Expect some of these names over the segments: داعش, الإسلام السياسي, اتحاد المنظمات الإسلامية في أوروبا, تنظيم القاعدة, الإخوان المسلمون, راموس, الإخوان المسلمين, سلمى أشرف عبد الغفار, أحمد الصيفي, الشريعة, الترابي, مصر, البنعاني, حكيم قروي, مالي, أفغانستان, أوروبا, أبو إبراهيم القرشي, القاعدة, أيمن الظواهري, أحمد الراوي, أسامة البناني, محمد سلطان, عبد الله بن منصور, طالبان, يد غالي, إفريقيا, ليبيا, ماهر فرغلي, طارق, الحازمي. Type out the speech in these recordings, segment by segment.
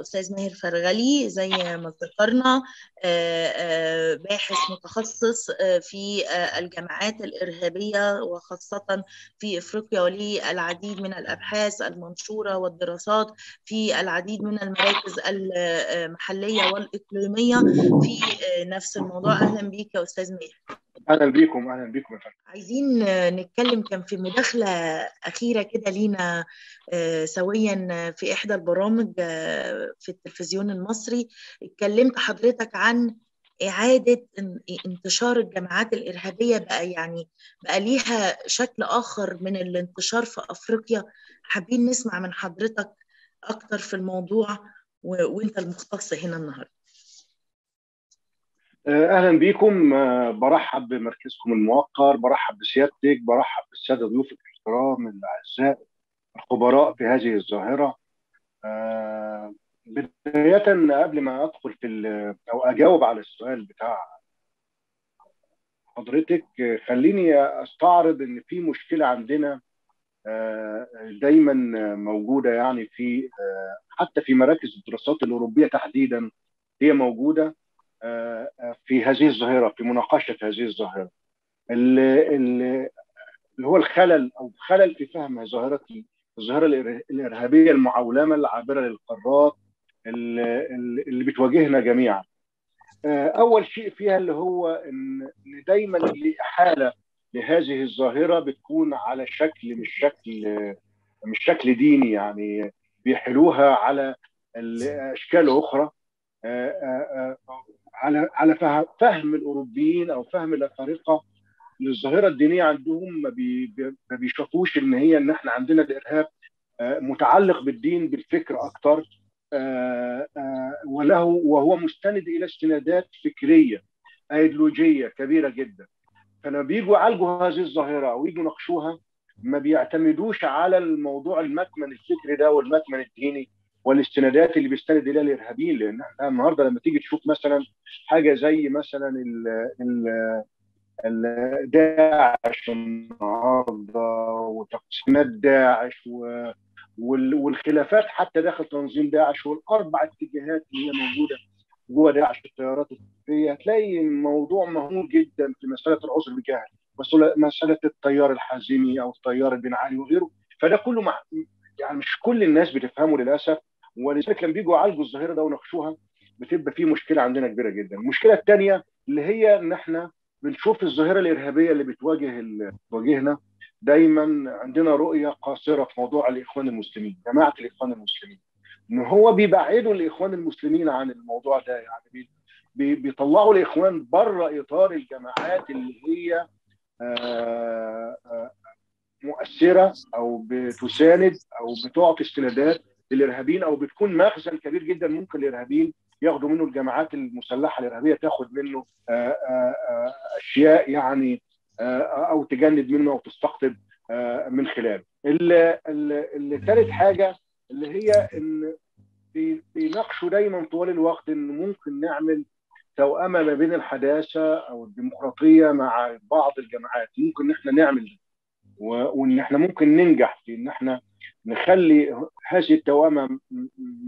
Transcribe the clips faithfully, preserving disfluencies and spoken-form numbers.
أستاذ ماهر فرغلي زي ما ذكرنا باحث متخصص في الجماعات الإرهابية وخاصة في إفريقيا، وليه العديد من الأبحاث المنشورة والدراسات في العديد من المراكز المحلية والإقليمية في نفس الموضوع. أهلا بيك يا أستاذ ماهر. أهلا بيكم. أهلا بيكم يا فندم. عايزين نتكلم، كان في مداخلة أخيرة كده لينا سويا في إحدى البرامج في التلفزيون المصري، اتكلمت حضرتك عن إعادة انتشار الجماعات الإرهابية، بقى يعني بقى ليها شكل آخر من الانتشار في أفريقيا. حابين نسمع من حضرتك أكتر في الموضوع وإنت المختص هنا النهاردة. اهلا بيكم، برحب بمركزكم الموقر، برحب بسيادتك، برحب بالساده ضيوف الكرام الاعزاء الخبراء في هذه الظاهره. بدايه قبل ما ادخل في او اجاوب على السؤال بتاع حضرتك، خليني استعرض ان في مشكله عندنا دايما موجوده، يعني في حتى في مراكز الدراسات الاوروبيه تحديدا هي موجوده في هذه الظاهرة، في مناقشة هذه الظاهرة، اللي هو الخلل أو خلل في فهم ظاهرة الظاهرة الإرهابية المعولمة العابرة للقارات اللي بتواجهنا جميعا. أول شيء فيها اللي هو إن دايما الإحالة لهذه الظاهرة بتكون على شكل مش شكل مش شكل ديني، يعني بيحلوها على أشكال أخرى، على على فهم الاوروبيين او فهم الافارقه للظاهره الدينيه عندهم. ما بي بيشوفوش ان هي ان احنا عندنا الارهاب متعلق بالدين بالفكر اكتر، وله وهو مستند الى استنادات فكريه ايديولوجيه كبيره جدا. فلما بيجوا يعالجوا هذه الظاهره او يجوا يناقشوها ما بيعتمدوش على الموضوع المكمن الفكري ده والمكمن الديني والاستنادات اللي بيستند اليها الارهابيين، لان احنا النهارده لما تيجي تشوف مثلا حاجه زي مثلا ال داعش النهارده وتقسيمات داعش والخلافات حتى داخل تنظيم داعش والاربع اتجاهات اللي هي موجوده جوه داعش، التيارات الفكريه، هتلاقي الموضوع مهول جدا في مساله العذر بجهل، مساله التيار الحازمي او التيار البنعاني وغيره. فده كله مع يعني مش كل الناس بتفهمه للاسف، ولذلك لما بيجوا يعالجوا الظاهره ده وناقشوها بتبقى في مشكله عندنا كبيره جدا. المشكله الثانيه اللي هي ان احنا بنشوف الظاهره الارهابيه اللي بتواجه بتواجهنا دايما عندنا رؤيه قاصره في موضوع الاخوان المسلمين، جماعه الاخوان المسلمين، ان هو بيبعدوا الاخوان المسلمين عن الموضوع ده، يعني بيطلعوا الاخوان بره اطار الجماعات اللي هي آآ آآ مؤثرة أو بتساند أو بتعطي استنادات للإرهابيين أو بتكون مخزن كبير جدا ممكن الإرهابيين ياخدوا منه، الجماعات المسلحة الإرهابية تاخد منه أشياء يعني أو تجند منه أو تستقطب من خلاله. الثالث حاجة اللي هي إن بيناقشوا دايما طوال الوقت إن ممكن نعمل توأمة ما بين الحداثة أو الديمقراطية مع بعض الجماعات، ممكن إن إحنا نعمل وان احنا ممكن ننجح في ان احنا نخلي هذه التوأمة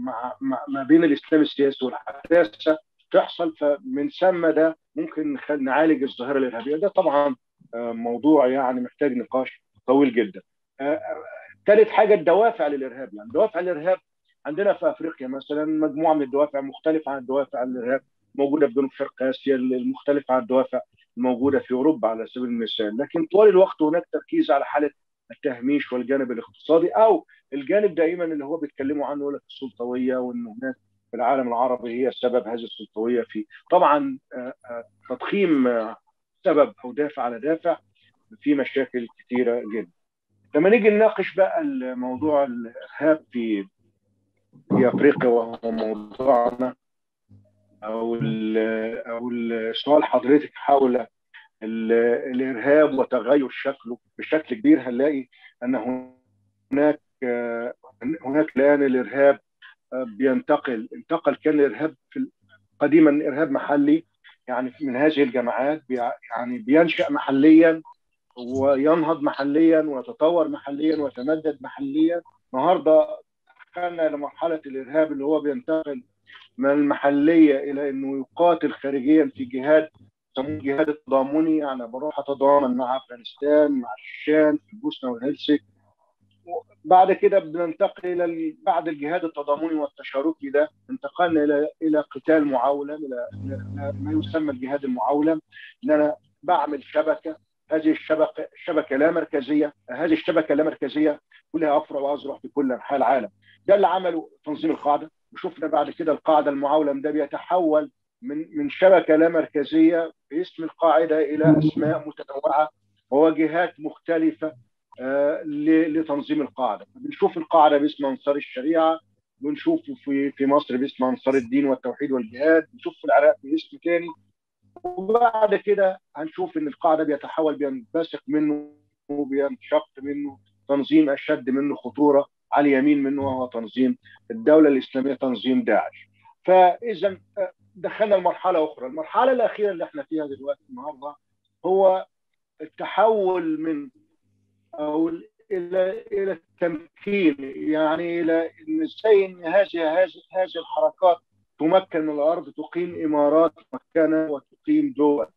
مع ما بين الاسلام السياسي والحداثه تحصل، فمن ثم ده ممكن نعالج الظاهره الارهابيه. ده طبعا موضوع يعني محتاج نقاش طويل جدا. ثالث حاجه الدوافع للارهاب، يعني دوافع الارهاب عندنا في افريقيا مثلا مجموعه من الدوافع مختلفه عن الدوافع الارهاب موجوده في جنوب شرق اسيا، المختلفه عن الدوافع موجودة في أوروبا على سبيل المثال. لكن طوال الوقت هناك تركيز على حالة التهميش والجانب الاقتصادي أو الجانب دائما اللي هو بيتكلموا عنه يقول لك السلطوية، وإن هناك في العالم العربي هي سبب هذه السلطوية في طبعا تضخيم سبب أو دافع على دافع في مشاكل كثيرة جدا. لما نيجي نناقش بقى الموضوع الإرهاب في في أفريقيا وهو موضوعنا أو أو سؤال حضرتك حول الإرهاب وتغير شكله بشكل كبير، هنلاقي أن هناك هناك الآن الإرهاب بينتقل، انتقل كان الإرهاب قديما إرهاب محلي يعني من هذه الجماعات يعني بينشأ محليا وينهض محليا ويتطور محليا ويتمدد محليا. النهارده دخلنا لمرحلة الإرهاب اللي هو بينتقل من المحلية إلى أنه يقاتل خارجيا في جهاد يسموه الجهاد التضامني، يعني بروح أتضامن مع أفغانستان، مع الشام، في البوسنة والهلسك. بعد كده بننتقل إلى بعد الجهاد التضامني والتشاركي ده انتقلنا إلى إلى قتال معولم، إلى ما يسمى الجهاد المعولم، إن أنا بعمل شبكة، هذه الشبكة شبكة لا مركزية، هذه الشبكة لا مركزية كلها أفرع وأزرع في كل أنحاء العالم. ده اللي عمله تنظيم القاعدة، وشفنا بعد كده القاعدة المعولم ده بيتحول من من شبكة لا مركزية باسم القاعدة إلى أسماء متنوعة وواجهات مختلفة آه لتنظيم القاعدة. بنشوف القاعدة باسم أنصار الشريعة، بنشوفه في في مصر باسم أنصار الدين والتوحيد والجهاد، بنشوف في العراق باسم تاني. وبعد كده هنشوف إن القاعدة بيتحول، بينبثق منه وبينشق منه تنظيم أشد منه خطورة على اليمين منه، وهو تنظيم الدولة الإسلامية، تنظيم داعش. فإذا دخلنا لمرحلة أخرى. المرحلة الأخيرة اللي احنا فيها دلوقتي النهارده هو التحول من أو إلى إلى التمكين، يعني إلى إزاي إن هذه هذه هذه الحركات تمكن من الأرض، تقيم إمارات مكانة وتقيم دول.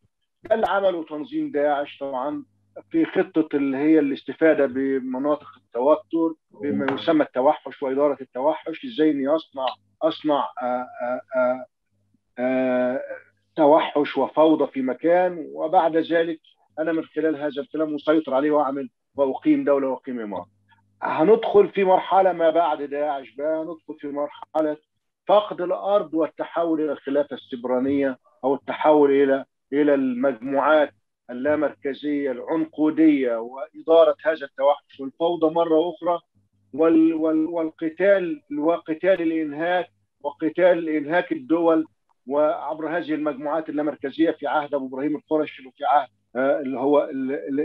ده اللي عمله تنظيم داعش طبعا في خطة اللي هي الاستفادة بمناطق التوتر بما يسمى التوحش وإدارة التوحش، إزاي إن يصنع أصنع آآ آآ آآ توحش وفوضى في مكان، وبعد ذلك أنا من خلال هذا الكلام مسيطر عليه وأعمل وأقيم دولة وأقيم إمارة. هندخل في مرحلة ما بعد داعش بقى، هندخل في مرحلة فقد الأرض والتحول إلى الخلافة السبرانية، أو التحول إلى إلى المجموعات اللامركزية العنقودية، وإدارة هذا التوحش والفوضى مرة أخرى، وال وال والقتال وقتال الإنهاك وقتال إنهاك الدول، وعبر هذه المجموعات اللامركزية في عهد أبو إبراهيم القرشي، وفي عهد اللي هو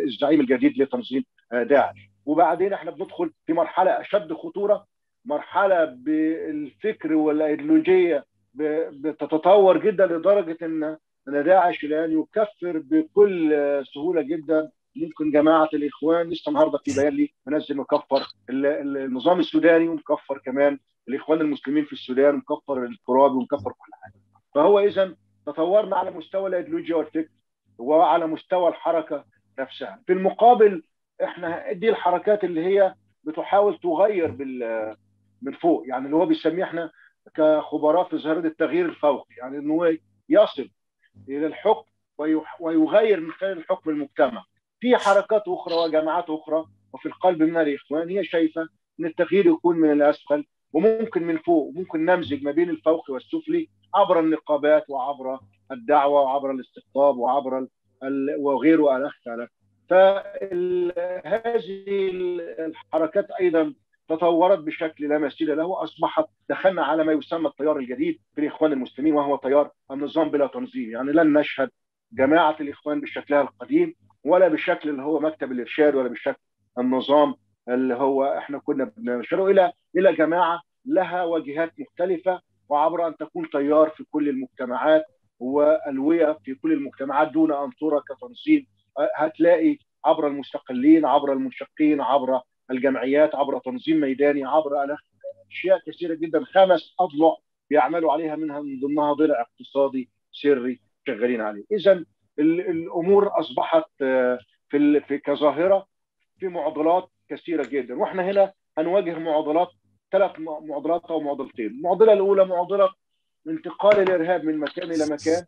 الزعيم الجديد لتنظيم داعش. وبعدين احنا بندخل في مرحلة أشد خطورة، مرحلة بالفكر والأيديولوجية بتتطور جدا لدرجة ان داعش الآن يكفر بكل سهولة جدا. ممكن جماعة الإخوان لسه النهارده في بيان لي منزل مكفر النظام السوداني، ومكفر كمان الإخوان المسلمين في السودان، ومكفر الترابي، ومكفر كل حاجة. فهو إذا تطورنا على مستوى الأيديولوجيا والفكر وعلى مستوى الحركة نفسها. في المقابل احنا دي الحركات اللي هي بتحاول تغير بال من فوق، يعني اللي هو بيسميه احنا كخبراء في ظاهرة التغيير الفوقي، يعني انه يصل الى الحكم ويغير من خلال الحكم المجتمع. في حركات اخرى وجماعات اخرى وفي القلب من الإخوان هي شايفة ان التغيير يكون من الاسفل وممكن من فوق، وممكن نمزج ما بين الفوقي والسفلي عبر النقابات وعبر الدعوة وعبر الاستقطاب وعبر ال... وغيره الأخ. فهذه الحركات أيضا تطورت بشكل لا مثيل له، أصبحت دخلنا على ما يسمى التيار الجديد في الإخوان المسلمين، وهو تيار النظام بلا تنظيم. يعني لن نشهد جماعة الإخوان بشكلها القديم، ولا بالشكل اللي هو مكتب الإرشاد، ولا بالشكل النظام اللي هو احنا كنا بنشره، إلى إلى جماعة لها وجهات مختلفة، وعبر أن تكون تيار في كل المجتمعات وألوية في كل المجتمعات دون أنظرة كتنظيم. هتلاقي عبر المستقلين، عبر المنشقين، عبر الجمعيات، عبر تنظيم ميداني، عبر أشياء كثيرة جدا، خمس أضلع بيعملوا عليها، منها من ضمنها ضلع اقتصادي سري شغالين عليه. إذن الأمور أصبحت في في كظاهرة في معضلات كثيرة جدا، وإحنا هنا هنواجه معضلات، ثلاث معضلات أو معضلتين. المعضلة الأولى معضلة انتقال الإرهاب من مكان إلى مكان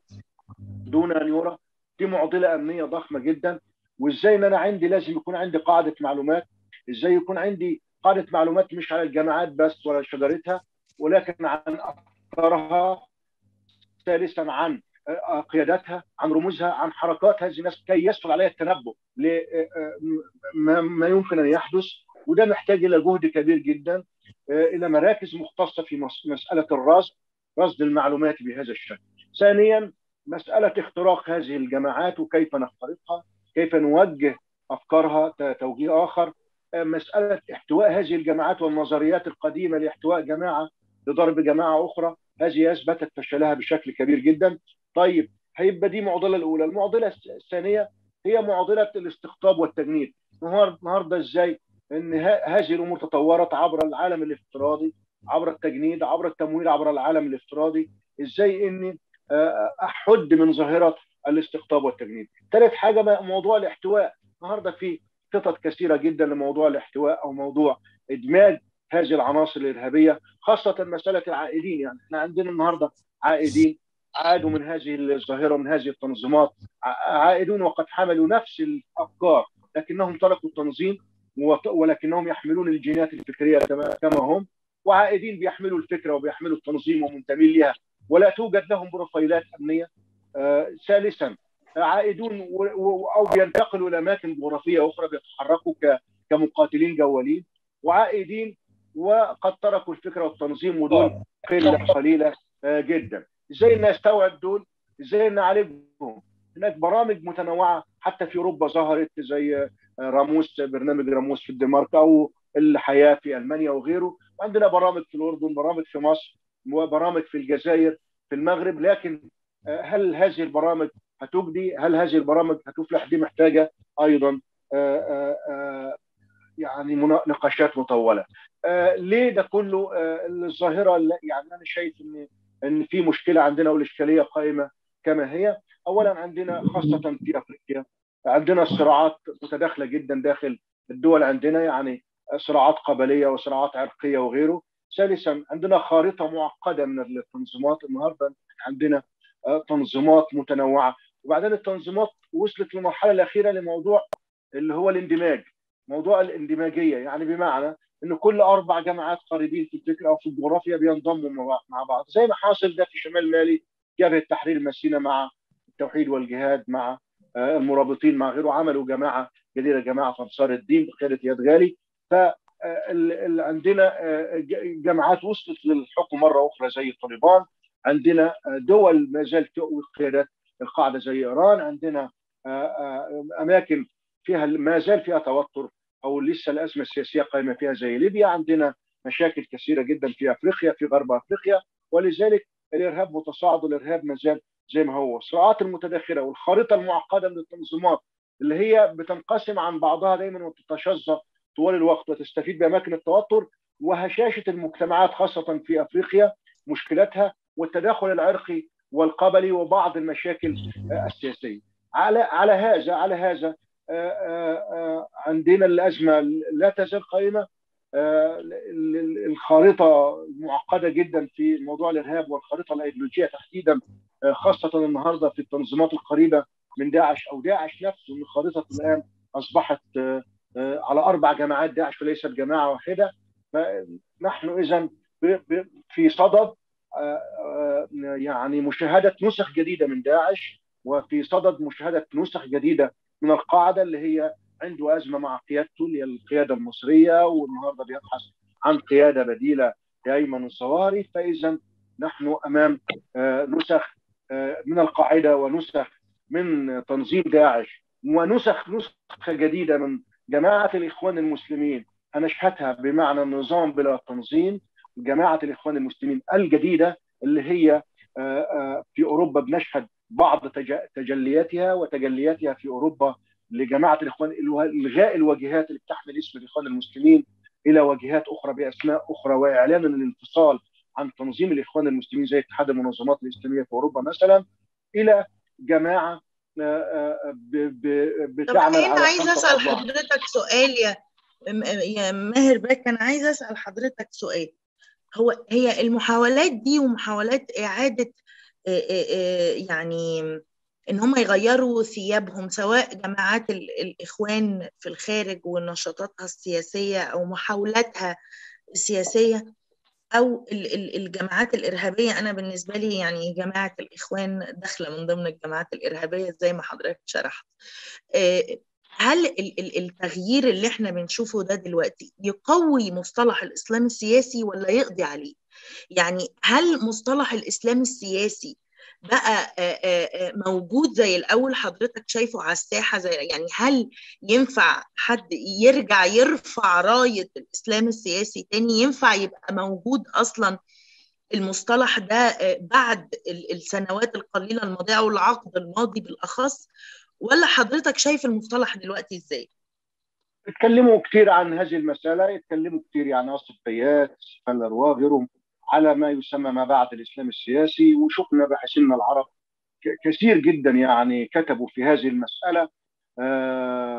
دون أن يرى، دي معضلة أمنية ضخمة جدا. وإزاي إن أنا عندي لازم يكون عندي قاعدة معلومات، إزاي يكون عندي قاعدة معلومات مش على الجماعات بس ولا شجرتها، ولكن عن أثرها، ثالثا عن قياداتها، عن رموزها، عن حركات هذه الناس، كي يسهل عليها التنبؤ لما يمكن أن يحدث. وده محتاج إلى جهد كبير جدا، إلى مراكز مختصة في مسألة الرصد، رصد المعلومات بهذا الشكل. ثانيا مسألة اختراق هذه الجماعات، وكيف نخترقها، كيف نوجه أفكارها توجيه آخر. مسألة احتواء هذه الجماعات والنظريات القديمة لاحتواء جماعة لضرب جماعة أخرى، هذه أثبتت فشلها بشكل كبير جدا. طيب، هيبقى دي معضلة الأولى. المعضلة الثانية هي معضلة الاستقطاب والتجنيد. النهارده إزاي إن هذه الأمور تطورت عبر العالم الافتراضي، عبر التجنيد، عبر التمويل، عبر العالم الافتراضي، ازاي اني احد من ظاهره الاستقطاب والتجنيد. ثالث حاجه بقى موضوع الاحتواء. النهارده في خطط كثيره جدا لموضوع الاحتواء او موضوع ادماج هذه العناصر الارهابيه، خاصه مساله العائدين. يعني احنا عندنا النهارده عائدين عادوا من هذه الظاهره، من هذه التنظيمات، عائدون وقد حملوا نفس الافكار لكنهم تركوا التنظيم ولكنهم يحملون الجينات الفكريه كما هم، وعائدين بيحملوا الفكره وبيحملوا التنظيم ومنتمين لها ولا توجد لهم بروفايلات امنيه. ثالثا عائدون او بينتقلوا لاماكن جغرافيه اخرى، بيتحركوا كمقاتلين جوالين، وعائدين وقد تركوا الفكره والتنظيم، ودول قله قليله جدا. ازاي ان استوعب دول؟ ازاي ان اعالجهم؟ هناك برامج متنوعه حتى في اوروبا ظهرت، زي راموس، برنامج راموس في الدنمارك، او الحياه في المانيا وغيره، وعندنا برامج في الاردن، برامج في مصر، وبرامج في الجزائر، في المغرب. لكن هل هذه البرامج هتجدي؟ هل هذه البرامج هتفلح؟ دي محتاجه ايضا آآ آآ يعني نقاشات مطوله. ليه ده كله؟ الظاهره يعني انا شايف ان ان في مشكله عندنا والاشكاليه قائمه كما هي. اولا عندنا خاصه في افريقيا عندنا الصراعات متداخله جدا داخل الدول، عندنا يعني صراعات قبليه وصراعات عرقيه وغيره. ثالثا عندنا خارطه معقده من التنظيمات. النهارده عندنا تنظيمات متنوعه، وبعدين التنظيمات وصلت للمرحله الاخيره لموضوع اللي هو الاندماج، موضوع الاندماجيه، يعني بمعنى ان كل اربع جماعات قريبين في الفكر او في الجغرافيا بينضموا مع بعض، زي ما حاصل ده في شمال مالي، جبهه التحرير المسينه مع التوحيد والجهاد مع المرابطين مع غيره، عملوا جماعه جديده، جماعه انصار الدين بقياده يد غالي. ف عندنا جماعات وصلت للحكم مره اخرى زي طالبان، عندنا دول ما زالت تقوي قيادات القاعده زي ايران، عندنا اماكن فيها ما زال فيها توتر او لسه الازمه السياسيه قائمه فيها زي ليبيا، عندنا مشاكل كثيره جدا في افريقيا، في غرب افريقيا، ولذلك الارهاب متصاعد والارهاب ما زال زي ما هو. الصراعات المتداخله والخريطه المعقده من التنظيمات اللي هي بتنقسم عن بعضها دايما وتتشظر طوال الوقت وتستفيد باماكن التوتر وهشاشه المجتمعات خاصه في افريقيا، مشكلتها والتداخل العرقي والقبلي وبعض المشاكل السياسيه. على على هذا على هذا عندنا الازمه لا تزال قائمه، الخريطه معقده جدا في موضوع الارهاب والخريطه الايديولوجيه تحديدا، خاصه النهارده في التنظيمات القريبه من داعش او داعش نفسه. الخريطه الان اصبحت على اربع جماعات داعش وليست جماعه واحده، فنحن اذا في صدد يعني مشاهده نسخ جديده من داعش، وفي صدد مشاهده نسخ جديده من القاعده اللي هي عنده ازمه مع قيادته اللي هي القياده المصريه، والنهارده بيبحث عن قياده بديله لايمن الظواهري. فاذا نحن امام نسخ من القاعده ونسخ من تنظيم داعش ونسخ نسخه جديده من جماعه الاخوان المسلمين، هنشهدها بمعنى النظام بلا تنظيم، جماعه الاخوان المسلمين الجديده اللي هي في اوروبا بنشهد بعض تجلياتها وتجلياتها في اوروبا لجماعه الاخوان، الغاء الواجهات اللي بتحمل اسم الاخوان المسلمين الى واجهات اخرى باسماء اخرى، واعلان الانفصال عن تنظيم الاخوان المسلمين زي اتحاد المنظمات الاسلاميه في اوروبا مثلا، الى جماعه بتعمل على. انا عايز اسال حضرتك سؤال يا يا ماهر باك، انا عايز اسال حضرتك سؤال. هو هي المحاولات دي ومحاولات اعاده يعني ان هم يغيروا ثيابهم، سواء جماعات الاخوان في الخارج ونشاطاتها السياسيه او محاولاتها السياسيه او الجماعات الارهابيه، انا بالنسبه لي يعني جماعه الاخوان داخله من ضمن الجماعات الارهابيه زي ما حضرتك شرحت. هل التغيير اللي احنا بنشوفه ده دلوقتي يقوي مصطلح الاسلام السياسي ولا يقضي عليه؟ يعني هل مصطلح الاسلام السياسي بقى موجود زي الاول حضرتك شايفه على الساحه؟ زي يعني هل ينفع حد يرجع يرفع رايه الاسلام السياسي تاني؟ ينفع يبقى موجود اصلا المصطلح ده بعد السنوات القليله الماضيه او العقد الماضي بالاخص، ولا حضرتك شايف المصطلح دلوقتي ازاي؟ اتكلموا كتير عن هذه المسألة، اتكلموا كتير يعني الصفيات فلروا وغيرهم على ما يسمى ما بعد الإسلام السياسي، وشفنا باحثينا العرب كثير جدا يعني كتبوا في هذه المسألة،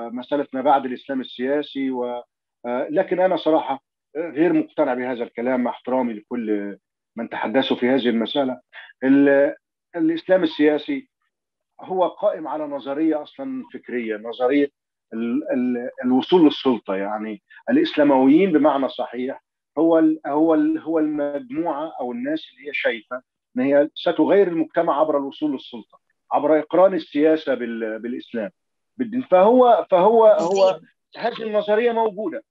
مسألة ما بعد الإسلام السياسي. ولكن أنا صراحة غير مقتنع بهذا الكلام مع احترامي لكل من تحدثوا في هذه المسألة. الإسلام السياسي هو قائم على نظرية أصلا فكرية، نظرية الوصول للسلطة، يعني الإسلامويين بمعنى صحيح هو هو هو المجموعة أو الناس اللي هي شايفة إن هي ستغير المجتمع عبر الوصول للسلطة، عبر إقران السياسة بالإسلام. فهو فهو هو هذه النظرية موجودة،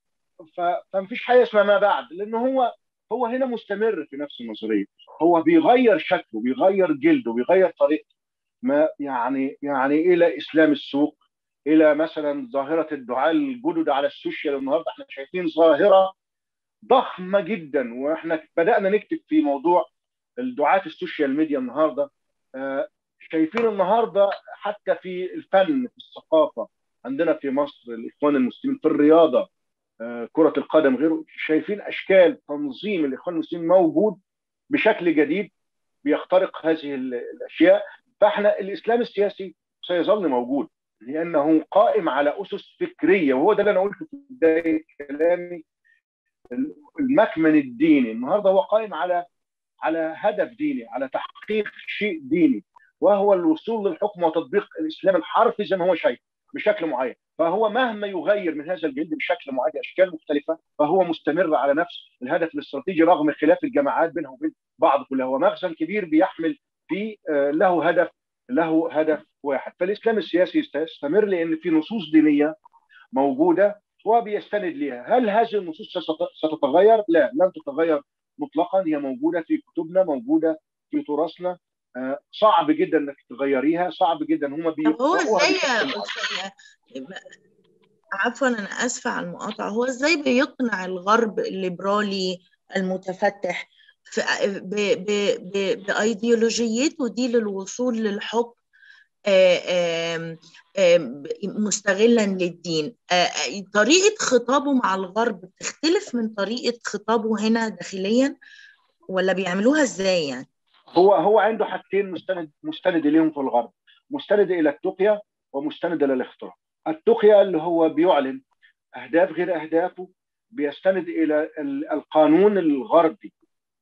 فمفيش حاجة اسمها ما بعد، لأن هو هو هنا مستمر في نفس النظرية، هو بيغير شكله، بيغير جلده، بيغير طريقته، ما يعني يعني إلى إسلام السوق، إلى مثلا ظاهرة الدعاة الجدد على السوشيال. النهارده احنا شايفين ظاهرة ضخمة جدا، واحنا بدأنا نكتب في موضوع الدعاة السوشيال ميديا النهارده. آه شايفين النهارده حتى في الفن، في الثقافة عندنا في مصر، الإخوان المسلمين في الرياضة، آه كرة القدم غيره، شايفين أشكال تنظيم الإخوان المسلمين موجود بشكل جديد بيخترق هذه الأشياء. فاحنا الإسلام السياسي سيظل موجود لأنه قائم على أسس فكرية، وهو ده اللي أنا قلته في بداية كلامي. المكمن الديني النهارده هو قائم على على هدف ديني، على تحقيق شيء ديني، وهو الوصول للحكم وتطبيق الإسلام الحرفي زي ما هو شايف بشكل معين. فهو مهما يغير من هذا الجلد بشكل معين أشكال مختلفة، فهو مستمر على نفس الهدف الاستراتيجي رغم خلاف الجماعات بينها وبين بعض. كلها هو مخزن كبير بيحمل فيه له هدف، له هدف واحد. فالإسلام السياسي يستمر لأن في نصوص دينية موجودة وبيستند ليها. هل هذه النصوص ستتغير؟ لا، لن تتغير مطلقا، هي موجودة في كتبنا، موجودة في تراثنا، صعب جدا انك تغيريها، صعب جدا. هما بيقرأوها عفوا انا اسفه على المقاطعه. هو ازاي بيقنع الغرب الليبرالي المتفتح بأيديولوجيته دي للوصول للحكم آآ آآ مستغلا للدين؟ طريقة خطابه مع الغرب بتختلف من طريقة خطابه هنا داخليا، ولا بيعملوها ازاي يعني؟ هو هو عنده حاجتين مستند مستند اليهم في الغرب، مستند الى التقية ومستند الى الاختراع. التقية اللي هو بيعلن اهداف غير اهدافه، بيستند الى القانون الغربي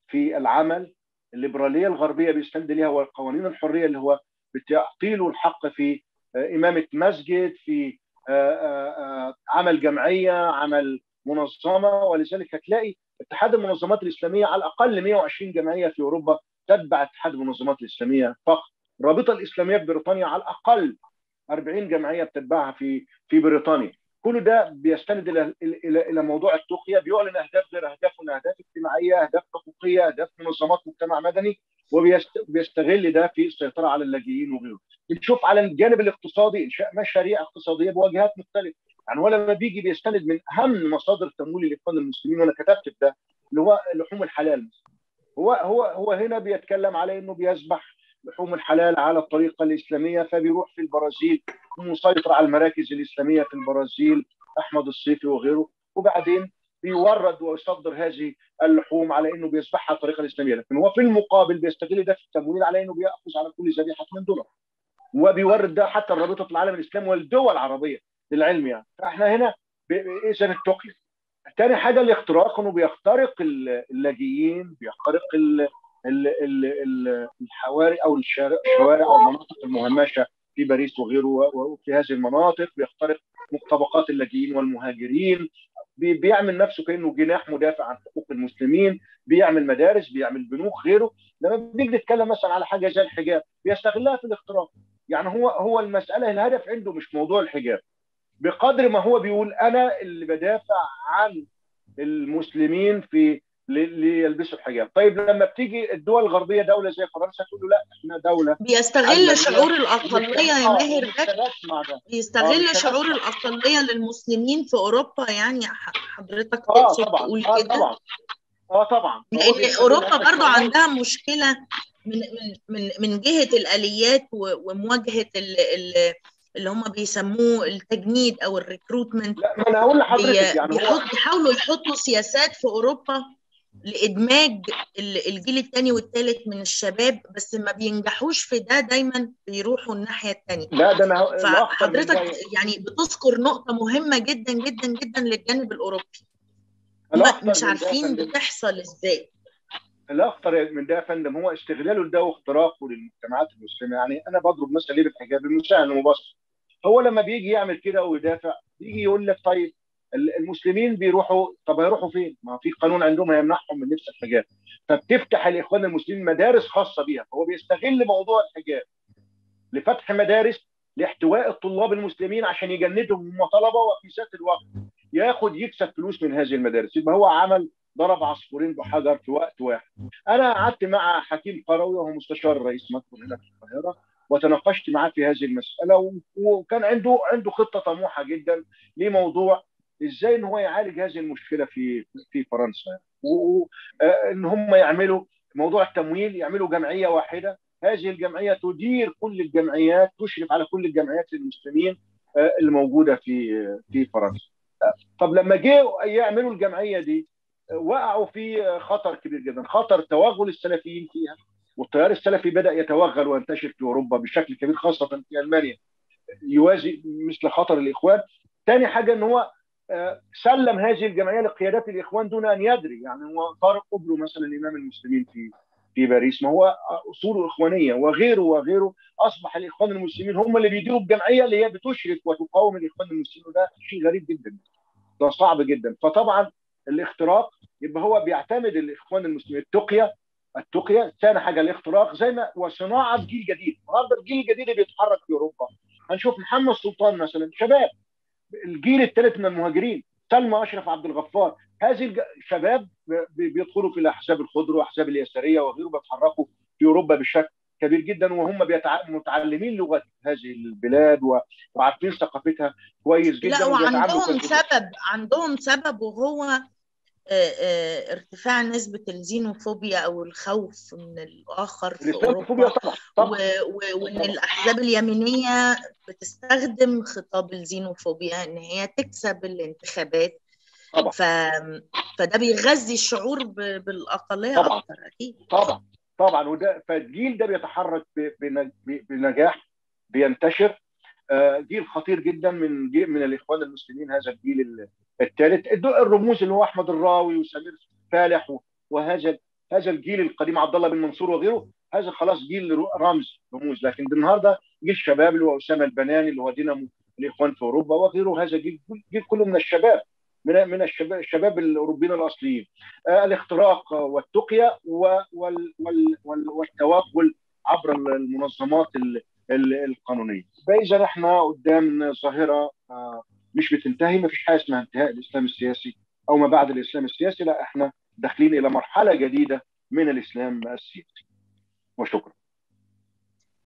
في العمل، الليبرالية الغربية بيستند ليها، والقوانين الحرية اللي هو بتعطي له الحق في إمامة مسجد، في عمل جمعية، عمل منظمة. ولذلك هتلاقي اتحاد المنظمات الإسلامية على الأقل مئة وعشرين جمعية في أوروبا تتبع اتحاد المنظمات الإسلامية فقط. الرابطة الإسلامية في بريطانيا على الأقل أربعين جمعية بتتبعها في في بريطانيا. كل ده بيستند الى الى الى موضوع التقية، بيعلن اهداف غير اهدافنا، اهداف اجتماعيه، اهداف حقوقيه، اهداف منظمات مجتمع مدني، وبيستغل ده في السيطره على اللاجئين وغيره. بنشوف على الجانب الاقتصادي انشاء مشاريع اقتصاديه بوجهات مختلفه، يعني ولا ما بيجي بيستند من اهم مصادر تمويل الاخوان المسلمين، وانا كتبت ده اللي هو لحوم الحلال. هو هو هو هنا بيتكلم على انه بيذبح لحوم الحلال على الطريقه الاسلاميه، فبيروح في البرازيل مسيطر على المراكز الاسلاميه في البرازيل، احمد الصيفي وغيره، وبعدين بيورد ويصدر هذه اللحوم على انه بيذبحها بالطريقه الاسلاميه. لكن هو في المقابل بيستغل ده في التمويل على انه بياخذ على كل ذبيحه مئتين دولار، وبيورد ده حتى لرابطه العالم الاسلامي والدول العربيه للعلم. يعني فاحنا هنا اذا التقي. ثاني حاجه الاختراق، انه بيخترق اللاجئين، بيخترق الحواري او الشوارع او المناطق المهمشه في باريس وغيره، وفي هذه المناطق بيخترق طبقات اللاجئين والمهاجرين، بيعمل نفسه كأنه جناح مدافع عن حقوق المسلمين، بيعمل مدارس، بيعمل بنوك غيره. لما بنيجي نتكلم مثلا على حاجه زي الحجاب بيستغلها في الاختراق. يعني هو هو المساله الهدف عنده مش موضوع الحجاب بقدر ما هو بيقول انا اللي بدافع عن المسلمين في اللي يلبسوا الحجاب. طيب لما بتيجي الدول الغربيه دوله زي فرنسا تقول له لا احنا دوله، بيستغل شعور الاقليه يا ماهر ده، بيستغل شعور الاقليه للمسلمين في اوروبا. يعني حضرتك تقصد آه تقول كده؟ اه طبعا اه طبعا لان اوروبا برضو عندها مشكله من من من جهه الاليات ومواجهه ال ال اللي هم بيسموه التجنيد او الريكروتمنت. لا ما انا هقول لحضرتك يعني بيحاولوا يحطوا سياسات في اوروبا لادماج الجيل الثاني والثالث من الشباب، بس ما بينجحوش في ده، دايما بيروحوا الناحيه الثانيه. لا ده انا فحضرتك يعني بتذكر نقطه مهمه جدا جدا جدا للجانب الاوروبي مش عارفين بتحصل ازاي. الاخطر من ده يا فندم هو استغلاله لده واختراقه للمجتمعات المسلمه. يعني انا بضرب مثل ليه بالحجاب المشاهد المباشر، هو لما بيجي يعمل كده ويدافع بيجي يقول لك طيب المسلمين بيروحوا، طب هيروحوا فين؟ ما في قانون عندهم هيمنعهم من لبس الحجاب، فبتفتح الاخوان المسلمين مدارس خاصه بيها، فهو بيستغل موضوع الحجاب لفتح مدارس لاحتواء الطلاب المسلمين عشان يجندهم هم طلبه وفي ذات الوقت ياخد يكسب فلوس من هذه المدارس، يبقى هو عمل ضرب عصفورين بحجر في وقت واحد. انا قعدت مع حكيم قروي وهو مستشار الرئيس مكتب هنا في القاهره وتناقشت معاه في هذه المساله، وكان عنده عنده خطه طموحه جدا لموضوع ازاي ان هو يعالج هذه المشكله في في فرنسا، وان هم يعملوا موضوع التمويل، يعملوا جمعيه واحده، هذه الجمعيه تدير كل الجمعيات، تشرف على كل الجمعيات المسلمين الموجوده في في فرنسا. طب لما جه يعملوا الجمعيه دي وقعوا في خطر كبير جدا، خطر توغل السلفيين فيها، والتيار السلفي بدأ يتوغل وينتشر في أوروبا بشكل كبير خاصة في ألمانيا، يوازي مثل خطر الإخوان. تاني حاجة إن هو سلم هذه الجمعية لقيادات الإخوان دون أن يدري، يعني هو طارق قبله مثلا إمام المسلمين في في باريس، ما هو أصوله إخوانية، وغيره وغيره. أصبح الإخوان المسلمين هم اللي بيديروا الجمعية اللي هي بتشرك وتقاوم الإخوان المسلمين، وده شيء غريب جدا، ده صعب جدا. فطبعا الاختراق، يبقى هو بيعتمد الاخوان المسلمين التقيه التقيه ثاني حاجه الاختراق زي ما وصناعه جيل جديد. النهارده الجيل الجديد اللي بيتحرك في اوروبا هنشوف محمد سلطان مثلا، شباب الجيل الثالث من المهاجرين، سلمى أشرف عبد الغفار، هذه الشباب بيدخلوا في الاحزاب الخضر واحزاب اليساريه وغيره، بيتحركوا في اوروبا بشكل كبير جدا، وهم متعلمين لغه هذه البلاد وعارفين ثقافتها كويس جدا. لا وعندهم سبب، عندهم سبب وهو ارتفاع نسبة الزينوفوبيا أو الخوف من الآخر في أوروبا، طبعا. طبعا. وإن الأحزاب اليمينية بتستخدم خطاب الزينوفوبيا إن هي تكسب الانتخابات، طبعا. ف... فده بيغذي الشعور ب... بالأقلية، طبعا. أكتر أكيد، طبعا طبعا. وده فالجيل ده بيتحرك ب... بنجاح، بينتشر. جيل خطير جدا من جيل من الاخوان المسلمين، هذا الجيل الثالث، الرموز اللي هو احمد الراوي وسمير فالح وهذا هذا الجيل القديم، عبد الله بن منصور وغيره، هذا خلاص جيل رمز رموز. لكن النهارده جيل شباب اللي هو اسامه البناني اللي هو دينامو الاخوان في اوروبا وغيره، هذا جيل جيل كله من الشباب، من من الشباب الشباب الاوروبيين الاصليين. الاختراق والتقيه والتواكل عبر المنظمات القانونيه. فاذا احنا قدام ظاهره مش بتنتهي، ما فيش حاجه اسمها انتهاء الاسلام السياسي او ما بعد الاسلام السياسي، لا احنا داخلين الى مرحله جديده من الاسلام السياسي. وشكرا.